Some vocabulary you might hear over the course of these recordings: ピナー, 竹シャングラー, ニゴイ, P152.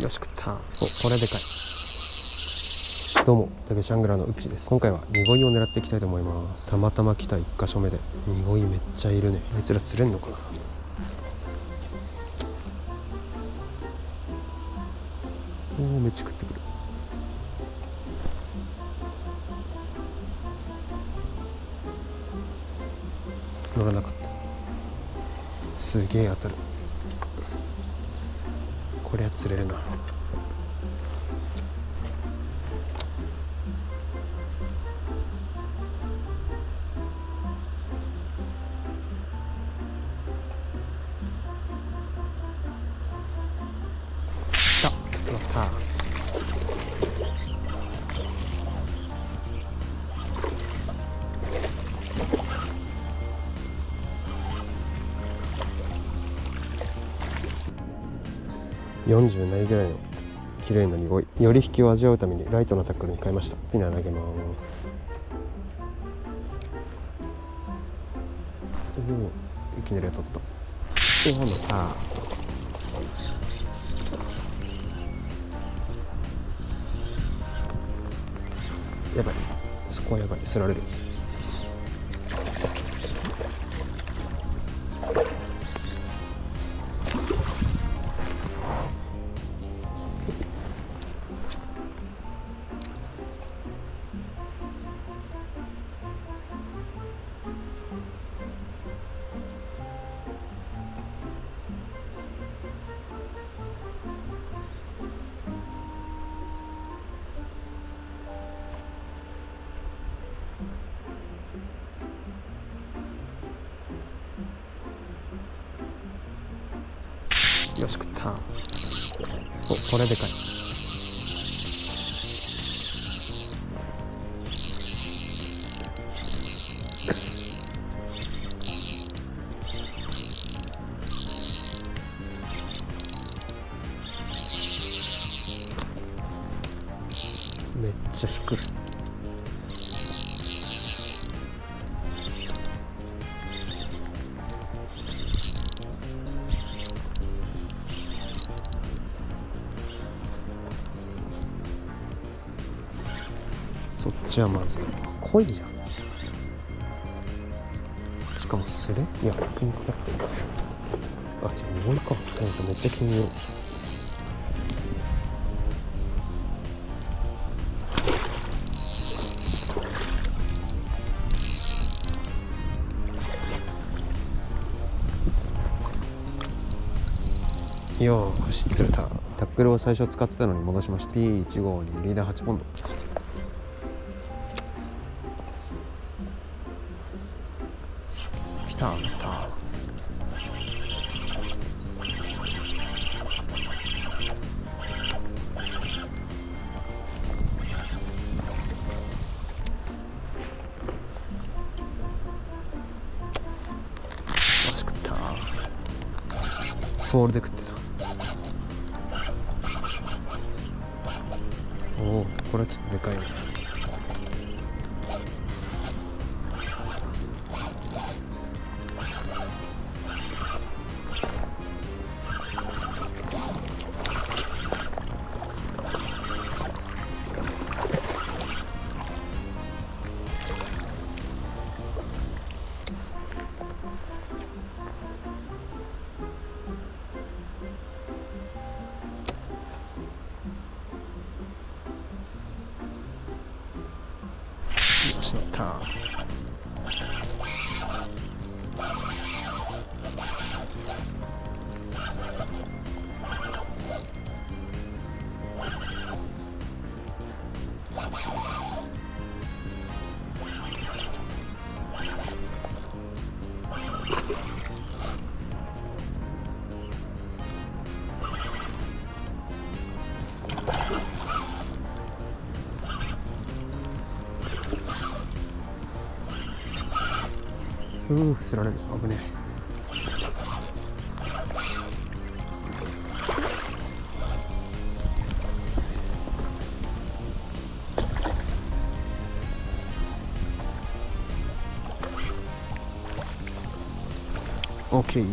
よし食った。お、これでかい。どうも、竹シャングラーのうっちです。今回はニゴイを狙っていきたいと思います。たまたま来た1箇所目でニゴイめっちゃいるね。あいつら釣れんのかな。おー、めっちゃ食ってくる。乗らなかった。すげえ当たる。こりゃ釣れるな。来た、乗った。40ないぐらいの綺麗なニゴイ。より引きを味わうためにライトのタックルに変えました。ピナー投げます。いきなり当たった。おお、またやばい。そこはやばい、すられる。よし食った。お、これでかい。めっちゃ引く。そっちはまず濃いじゃん。しかもスレ、いや気にかかってる。あ、じゃあ匂いか。なんかめっちゃ気に入る。よーし釣れた。タックルを最初使ってたのに戻しました。 P152 リーダー8ポンド。来た、来た。食った。ボールで食ってた。おお、これはちょっとでかいね。乗った。釣られる。危ねえ。オッケー。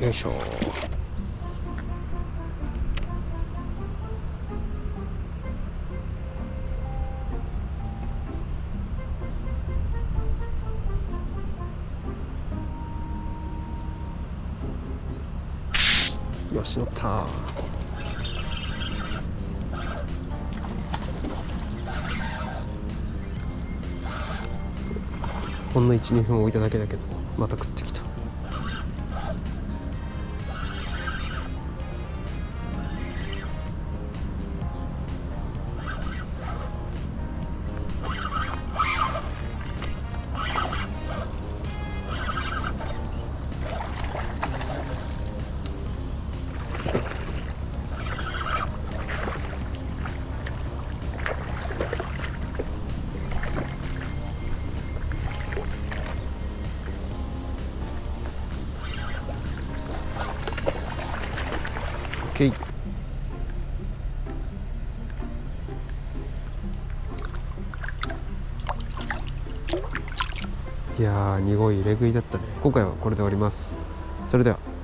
よいしょ。よし乗った。ほんの 1,2 分置いただけだけどまた食ってきた。いやー、濁い入れ食いだったね。今回はこれで終わります。それでは。